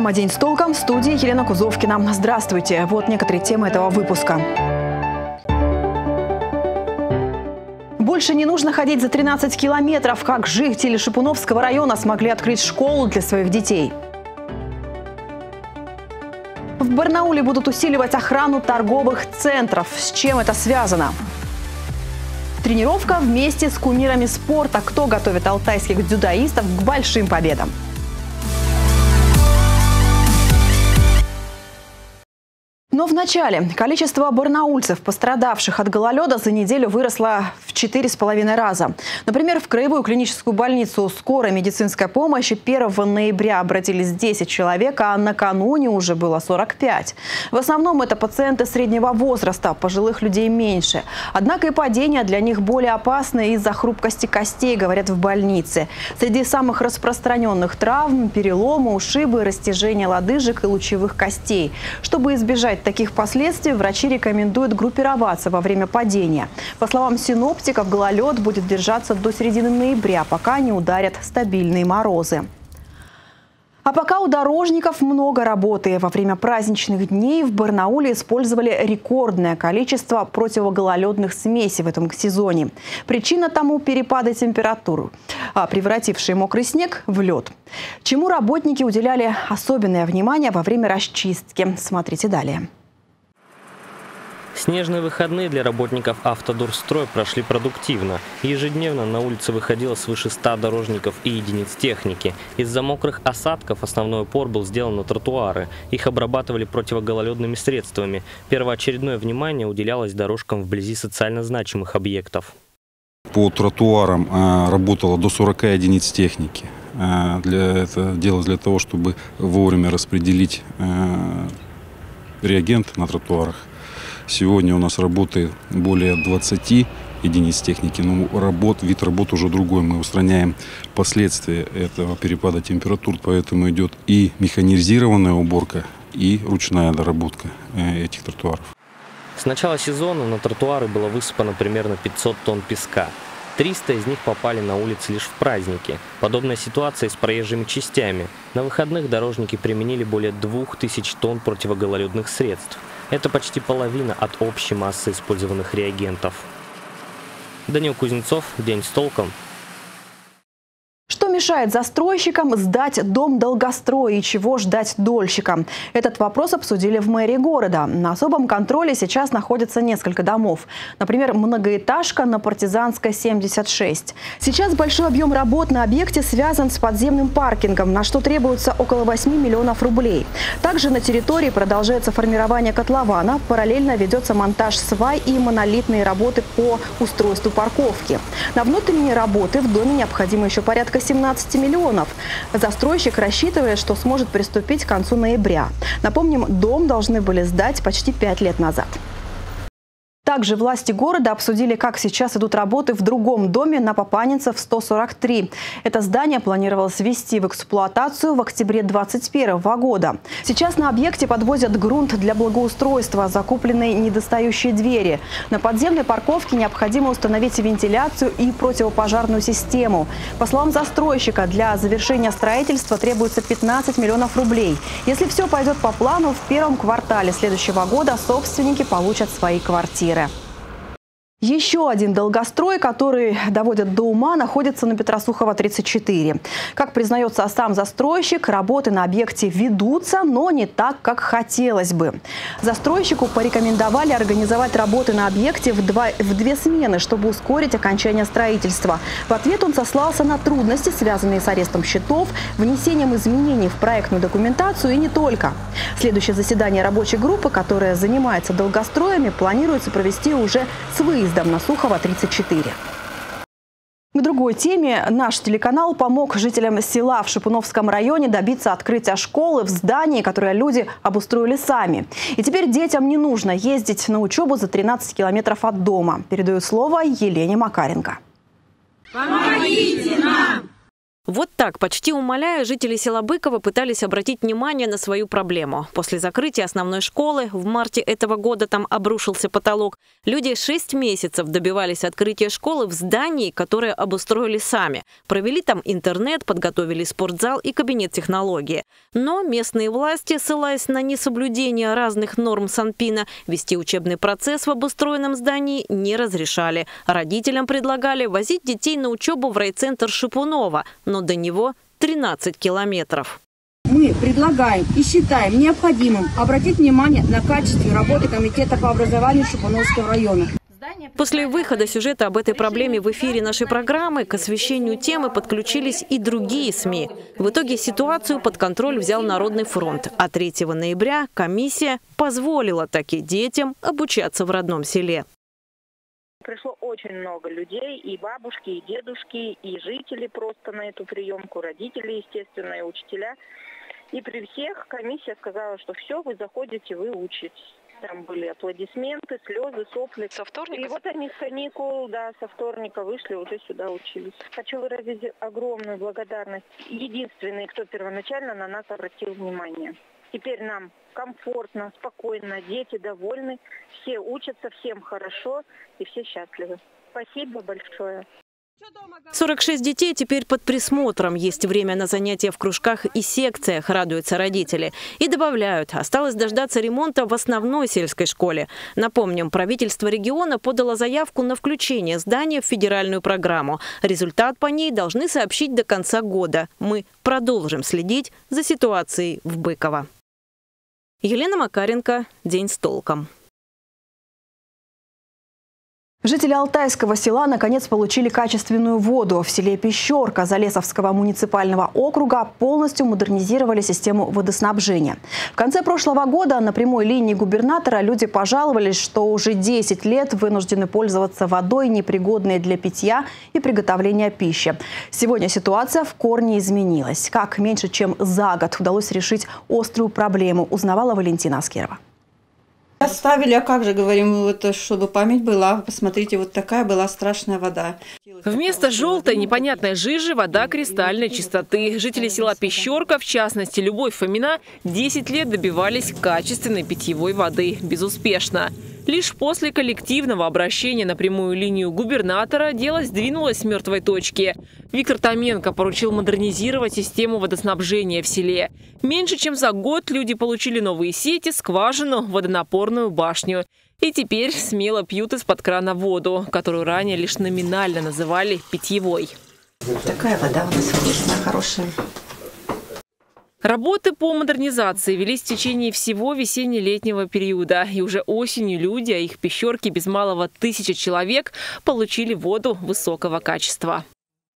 Программа «День с толком», в студии Елена Кузовкина. Здравствуйте. Вот некоторые темы этого выпуска. Больше не нужно ходить за 13 километров. Как жители Шипуновского района смогли открыть школу для своих детей? В Барнауле будут усиливать охрану торговых центров. С чем это связано? Тренировка вместе с кумирами спорта. Кто готовит алтайских дзюдоистов к большим победам? Но вначале количество барнаульцев, пострадавших от гололеда, за неделю выросло в 4,5 раза. Например, в краевую клиническую больницу скорой медицинской помощи 1 ноября обратились 10 человек, а накануне уже было 45. В основном это пациенты среднего возраста, пожилых людей меньше. Однако и падения для них более опасны из-за хрупкости костей, говорят в больнице. Среди самых распространенных травм – переломы, ушибы, растяжение лодыжек и лучевых костей. Чтобы избежать таких последствий, врачи рекомендуют группироваться во время падения. По словам синоптиков, гололед будет держаться до середины ноября, пока не ударят стабильные морозы. А пока у дорожников много работы. Во время праздничных дней в Барнауле использовали рекордное количество противогололедных смесей в этом сезоне. Причина тому – перепады температур, превратившие мокрый снег в лед. Чему работники уделяли особенное внимание во время расчистки? Смотрите далее. Снежные выходные для работников «Автодорстрой» прошли продуктивно. Ежедневно на улице выходило свыше 100 дорожников и единиц техники. Из-за мокрых осадков основной упор был сделан на тротуары. Их обрабатывали противогололедными средствами. Первоочередное внимание уделялось дорожкам вблизи социально значимых объектов. По тротуарам работало до 40 единиц техники. Это делалось для того, чтобы вовремя распределить реагенты на тротуарах. Сегодня у нас работает более 20 единиц техники, но вид работ уже другой. Мы устраняем последствия этого перепада температур, поэтому идет и механизированная уборка, и ручная доработка этих тротуаров. С начала сезона на тротуары было высыпано примерно 500 тонн песка. 300 из них попали на улицы лишь в праздники. Подобная ситуация с проезжими частями. На выходных дорожники применили более 2000 тонн противогололедных средств. Это почти половина от общей массы использованных реагентов. Даниил Кузнецов, «День с толком». Что мешает застройщикам сдать дом долгострой и чего ждать дольщикам? Этот вопрос обсудили в мэрии города. На особом контроле сейчас находится несколько домов. Например, многоэтажка на Партизанской, 76. Сейчас большой объем работ на объекте связан с подземным паркингом, на что требуется около 8 миллионов рублей. Также на территории продолжается формирование котлована, параллельно ведется монтаж свай и монолитные работы по устройству парковки. На внутренние работы в доме необходимо еще порядка 17 миллионов. Застройщик рассчитывает, что сможет приступить к концу ноября. Напомним, дом должны были сдать почти 5 лет назад. Также власти города обсудили, как сейчас идут работы в другом доме на Папанинцев, 143. Это здание планировалось ввести в эксплуатацию в октябре 2021 года. Сейчас на объекте подвозят грунт для благоустройства, закупленные недостающие двери. На подземной парковке необходимо установить вентиляцию и противопожарную систему. По словам застройщика, для завершения строительства требуется 15 миллионов рублей. Если все пойдет по плану, в первом квартале следующего года собственники получат свои квартиры. Еще один долгострой, который доводят до ума, находится на Петросухова, 34. Как признается сам застройщик, работы на объекте ведутся, но не так, как хотелось бы. Застройщику порекомендовали организовать работы на объекте в две смены, чтобы ускорить окончание строительства. В ответ он сослался на трудности, связанные с арестом счетов, внесением изменений в проектную документацию и не только. Следующее заседание рабочей группы, которая занимается долгостроями, планируется провести уже с выездом на Сухова, 34. К другой теме. Наш телеканал помог жителям села в Шипуновском районе добиться открытия школы в здании, которое люди обустроили сами. И теперь детям не нужно ездить на учебу за 13 километров от дома. Передаю слово Елене Макаренко. Помогите нам! Вот так, почти умоляя, жители села Быково пытались обратить внимание на свою проблему. После закрытия основной школы в марте этого года там обрушился потолок. Люди 6 месяцев добивались открытия школы в здании, которое обустроили сами. Провели там интернет, подготовили спортзал и кабинет технологии. Но местные власти, ссылаясь на несоблюдение разных норм Санпина, вести учебный процесс в обустроенном здании не разрешали. Родителям предлагали возить детей на учебу в райцентр Шипунова, но до него 13 километров. Мы предлагаем и считаем необходимым обратить внимание на качество работы комитета по образованию Шипуновского района. После выхода сюжета об этой проблеме в эфире нашей программы к освещению темы подключились и другие СМИ. В итоге ситуацию под контроль взял Народный фронт. А 3 ноября комиссия позволила таки детям обучаться в родном селе. Пришло очень много людей, и бабушки, и дедушки, и жители просто на эту приемку, родители, естественно, и учителя. И при всех комиссия сказала, что все, вы заходите, вы учитесь. Там были аплодисменты, слезы, сопли. Со вторника? И вот они с каникул, да, со вторника вышли, уже сюда учились. Хочу выразить огромную благодарность. Единственный, кто первоначально на нас обратил внимание. Теперь нам комфортно, спокойно, дети довольны, все учатся, всем хорошо и все счастливы. Спасибо большое. 46 детей теперь под присмотром. Есть время на занятия в кружках и секциях, радуются родители. И добавляют, осталось дождаться ремонта в основной сельской школе. Напомним, правительство региона подало заявку на включение здания в федеральную программу. Результат по ней должны сообщить до конца года. Мы продолжим следить за ситуацией в Быково. Елена Макаренко, «День с толком». Жители Алтайского села наконец получили качественную воду. В селе Пещерка Залесовского муниципального округа полностью модернизировали систему водоснабжения. В конце прошлого года на прямой линии губернатора люди пожаловались, что уже 10 лет вынуждены пользоваться водой, непригодной для питья и приготовления пищи. Сегодня ситуация в корне изменилась. Как меньше чем за год удалось решить острую проблему, узнавала Валентина Аскерова. Оставили, а как же, говорим, вот, чтобы память была. Посмотрите, вот такая была страшная вода. Вместо желтой непонятной жижи вода кристальной чистоты. Жители села Пещерка, в частности Любовь Фомина, 10 лет добивались качественной питьевой воды. Безуспешно. Лишь после коллективного обращения на прямую линию губернатора дело сдвинулось с мертвой точки. Виктор Томенко поручил модернизировать систему водоснабжения в селе. Меньше чем за год люди получили новые сети, скважину, водонапорную башню. И теперь смело пьют из-под крана воду, которую ранее лишь номинально называли питьевой. Такая вода у нас вкусная, хорошая. Работы по модернизации велись в течение всего весенне-летнего периода. И уже осенью люди, а их Пещерки без малого 1000 человек, получили воду высокого качества.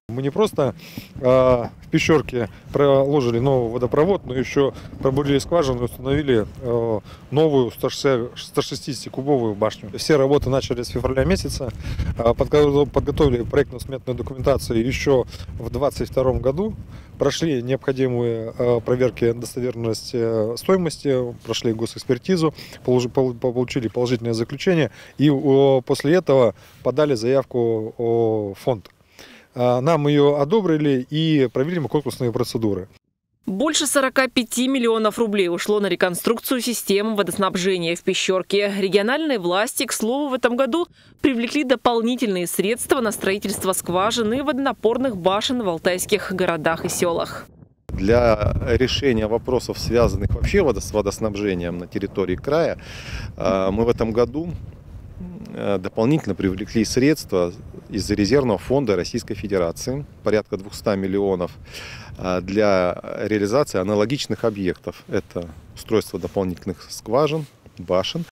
Мы не просто в Пещерке проложили новый водопровод, но еще пробурили скважину и установили новую 160-кубовую башню. Все работы начали с февраля месяца. Подготовили проектно-сметную документацию еще в 2022 году. Прошли необходимые проверки достоверности стоимости, прошли госэкспертизу, получили положительное заключение и после этого подали заявку в фонд. Нам ее одобрили и провели мы конкурсные процедуры. Больше 45 миллионов рублей ушло на реконструкцию системы водоснабжения в Пещерке. Региональные власти, к слову, в этом году привлекли дополнительные средства на строительство скважин и водонапорных башен в алтайских городах и селах. Для решения вопросов, связанных вообще с водоснабжением на территории края, мы в этом году дополнительно привлекли средства из резервного фонда Российской Федерации, порядка 200 миллионов, для реализации аналогичных объектов. Это устройство дополнительных скважин, башен.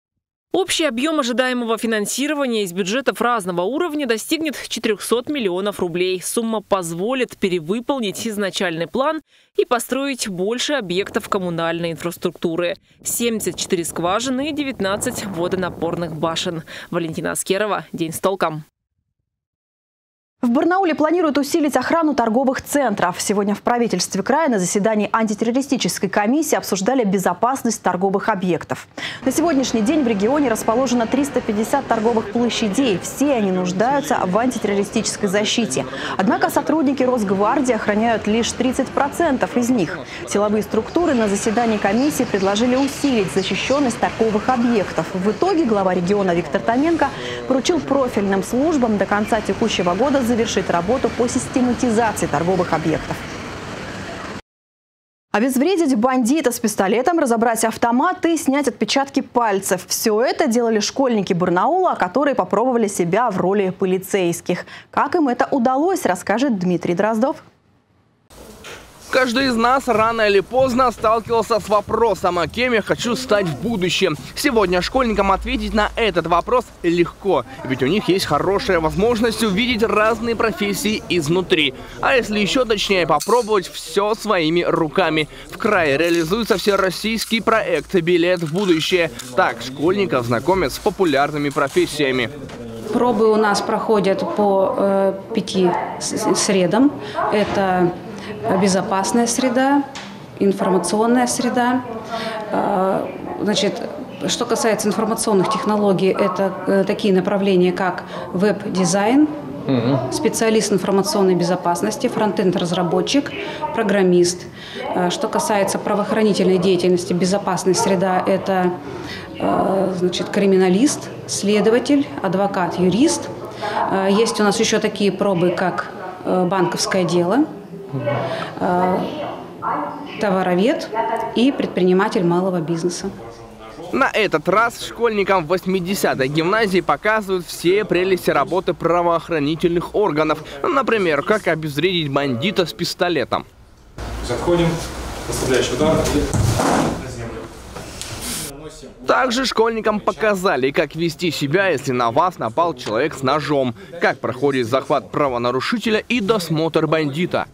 Общий объем ожидаемого финансирования из бюджетов разного уровня достигнет 400 миллионов рублей. Сумма позволит перевыполнить изначальный план и построить больше объектов коммунальной инфраструктуры. 74 скважины и 19 водонапорных башен. Валентина Аскерова, «День с толком». В Барнауле планируют усилить охрану торговых центров. Сегодня в правительстве края на заседании антитеррористической комиссии обсуждали безопасность торговых объектов. На сегодняшний день в регионе расположено 350 торговых площадей. Все они нуждаются в антитеррористической защите. Однако сотрудники Росгвардии охраняют лишь 30% из них. Силовые структуры на заседании комиссии предложили усилить защищенность торговых объектов. В итоге глава региона Виктор Томенко поручил профильным службам до конца текущего года завершить работу по систематизации торговых объектов. Обезвредить бандита с пистолетом, разобрать автомат и снять отпечатки пальцев. Все это делали школьники Барнаула, которые попробовали себя в роли полицейских. Как им это удалось, расскажет Дмитрий Дроздов. Каждый из нас рано или поздно сталкивался с вопросом, а кем я хочу стать в будущем. Сегодня школьникам ответить на этот вопрос легко, ведь у них есть хорошая возможность увидеть разные профессии изнутри. А если еще точнее, попробовать все своими руками. В крае реализуется всероссийский проект «Билет в будущее». Так школьников знакомят с популярными профессиями. Пробы у нас проходят по 5 средам. Это безопасная среда, информационная среда. Значит, что касается информационных технологий, это такие направления, как веб-дизайн, специалист информационной безопасности, фронтенд-разработчик, программист. Что касается правоохранительной деятельности, безопасная среда – это, значит, криминалист, следователь, адвокат, юрист. Есть у нас еще такие пробы, как банковское дело, товаровед и предприниматель малого бизнеса. На этот раз школьникам 80-й гимназии показывают все прелести работы правоохранительных органов. Например, как обезвредить бандита с пистолетом. Заходим, оставляющий удар. Также школьникам показали, как вести себя, если на вас напал человек с ножом, как проходит захват правонарушителя и досмотр бандита.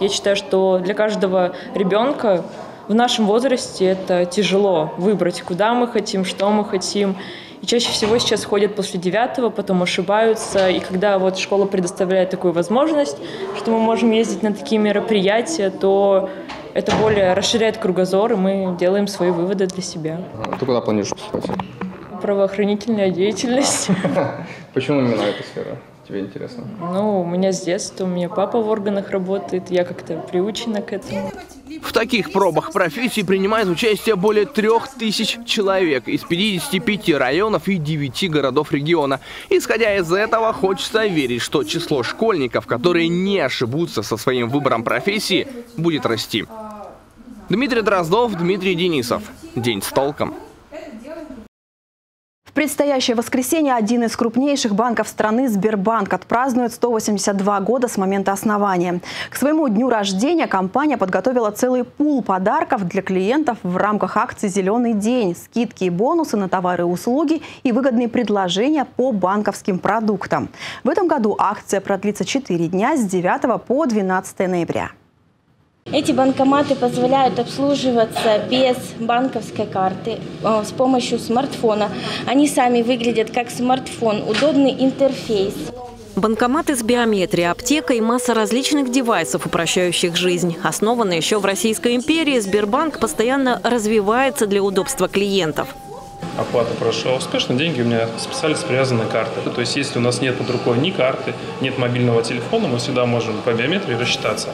Я считаю, что для каждого ребенка в нашем возрасте это тяжело выбрать, куда мы хотим, что мы хотим. И чаще всего сейчас ходят после 9-го, потом ошибаются. И когда вот школа предоставляет такую возможность, что мы можем ездить на такие мероприятия, то это более расширяет кругозор, и мы делаем свои выводы для себя. Ты куда планируешь поступать? Правоохранительная деятельность. Почему именно эта сфера? Тебе интересно? Ну, у меня с детства, у меня папа в органах работает, я как-то приучена к этому. В таких пробах профессий принимает участие более 3000 человек из 55 районов и 9 городов региона. Исходя из этого, хочется верить, что число школьников, которые не ошибутся со своим выбором профессии, будет расти. Дмитрий Дроздов, Дмитрий Денисов. День с толком. В предстоящее воскресенье один из крупнейших банков страны, Сбербанк, отпразднует 182 года с момента основания. К своему дню рождения компания подготовила целый пул подарков для клиентов в рамках акции «Зеленый день». Скидки и бонусы на товары и услуги и выгодные предложения по банковским продуктам. В этом году акция продлится 4 дня с 9 по 12 ноября. Эти банкоматы позволяют обслуживаться без банковской карты, с помощью смартфона. Они сами выглядят как смартфон, удобный интерфейс. Банкоматы с биометрией, аптека и масса различных девайсов, упрощающих жизнь. Основанный еще в Российской империи, Сбербанк постоянно развивается для удобства клиентов. Оплата прошла успешно, деньги у меня списались с привязанной карты. То есть если у нас нет под рукой ни карты, нет мобильного телефона, мы всегда можем по биометрии рассчитаться.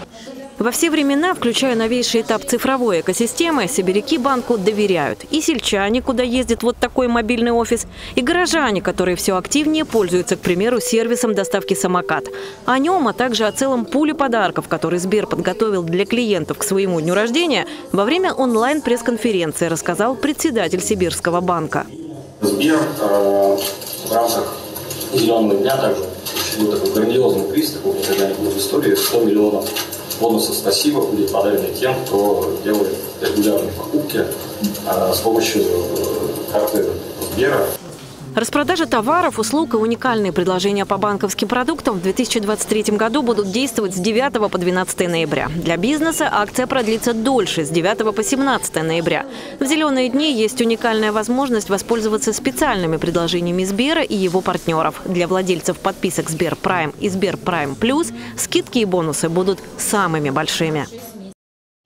Во все времена, включая новейший этап цифровой экосистемы, сибиряки банку доверяют. И сельчане, куда ездит вот такой мобильный офис, и горожане, которые все активнее пользуются, к примеру, сервисом доставки «Самокат». О нем, а также о целом пуле подарков, который Сбер подготовил для клиентов к своему дню рождения, во время онлайн-пресс-конференции рассказал председатель Сибирского банка. Сбер в рамках «Зеленого дня» также был такой грандиозный приз, такого никогда не было в истории, 100 миллионов. Бонусов «Спасибо» будет подарено тем, кто делает регулярные покупки с помощью карты Сбера. Распродажи товаров, услуг и уникальные предложения по банковским продуктам в 2023 году будут действовать с 9 по 12 ноября. Для бизнеса акция продлится дольше, с 9 по 17 ноября. В зеленые дни есть уникальная возможность воспользоваться специальными предложениями Сбера и его партнеров. Для владельцев подписок СберПрайм и СберПрайм Плюс скидки и бонусы будут самыми большими.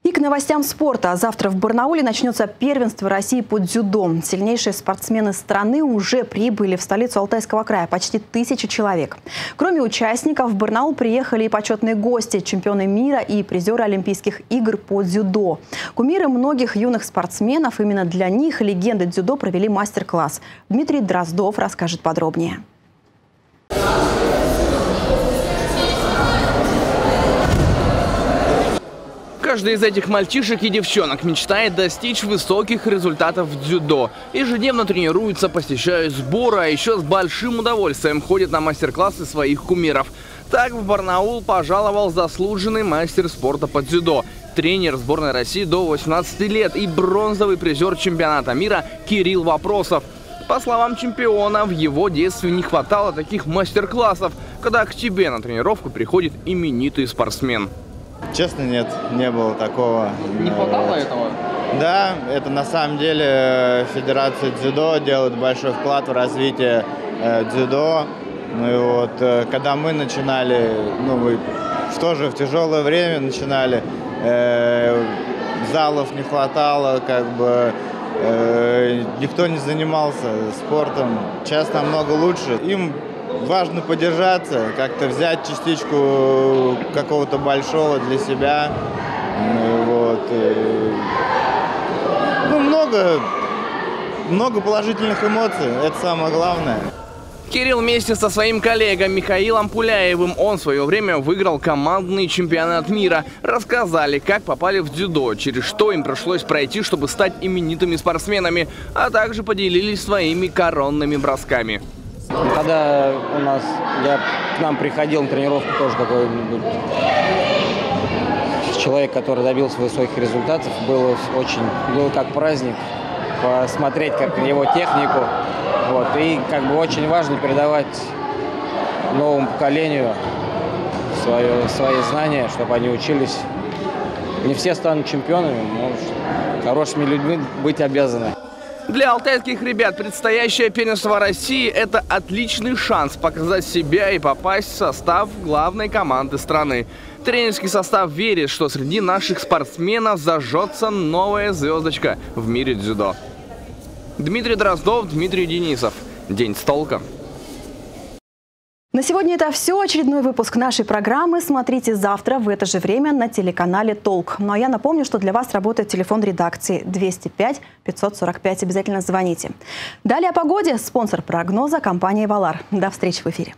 И к новостям спорта. Завтра в Барнауле начнется первенство России по дзюдо. Сильнейшие спортсмены страны уже прибыли в столицу Алтайского края. Почти 1000 человек. Кроме участников, в Барнаул приехали и почетные гости, чемпионы мира и призеры Олимпийских игр по дзюдо. Кумиры многих юных спортсменов. Именно для них легенды дзюдо провели мастер-класс. Дмитрий Дроздов расскажет подробнее. Каждый из этих мальчишек и девчонок мечтает достичь высоких результатов в дзюдо. Ежедневно тренируются, посещают сборы, а еще с большим удовольствием ходят на мастер-классы своих кумиров. Так в Барнаул пожаловал заслуженный мастер спорта по дзюдо, тренер сборной России до 18 лет и бронзовый призер чемпионата мира Кирилл Вопросов. По словам чемпиона, в его детстве не хватало таких мастер-классов, когда к тебе на тренировку приходит именитый спортсмен. Честно, нет, не было такого. Не хватало этого? Да, это на самом деле Федерация дзюдо делает большой вклад в развитие дзюдо. Ну и вот, когда мы начинали, ну мы тоже в тяжелое время начинали, залов не хватало, как бы никто не занимался спортом. Сейчас намного лучше. Им важно поддержаться, как-то взять частичку какого-то большого для себя. Вот. Ну, много положительных эмоций, это самое главное. Кирилл вместе со своим коллегой Михаилом Пуляевым, он в свое время выиграл командный чемпионат мира. Рассказали, как попали в дзюдо, через что им пришлось пройти, чтобы стать именитыми спортсменами, а также поделились своими коронными бросками. Когда к нам приходил на тренировку тоже какой-нибудь человек, который добился высоких результатов, было как праздник посмотреть как его технику. Вот, и как бы очень важно передавать новому поколению свои знания, чтобы они учились. Не все станут чемпионами, но хорошими людьми быть обязаны. Для алтайских ребят предстоящее первенство России – это отличный шанс показать себя и попасть в состав главной команды страны. Тренерский состав верит, что среди наших спортсменов зажжется новая звездочка в мире дзюдо. Дмитрий Дроздов, Дмитрий Денисов. День с толком. На сегодня это все. Очередной выпуск нашей программы смотрите завтра в это же время на телеканале ТОЛК. Ну а я напомню, что для вас работает телефон редакции 205 545. Обязательно звоните. Далее о погоде. Спонсор прогноза – компания «Валар». До встречи в эфире.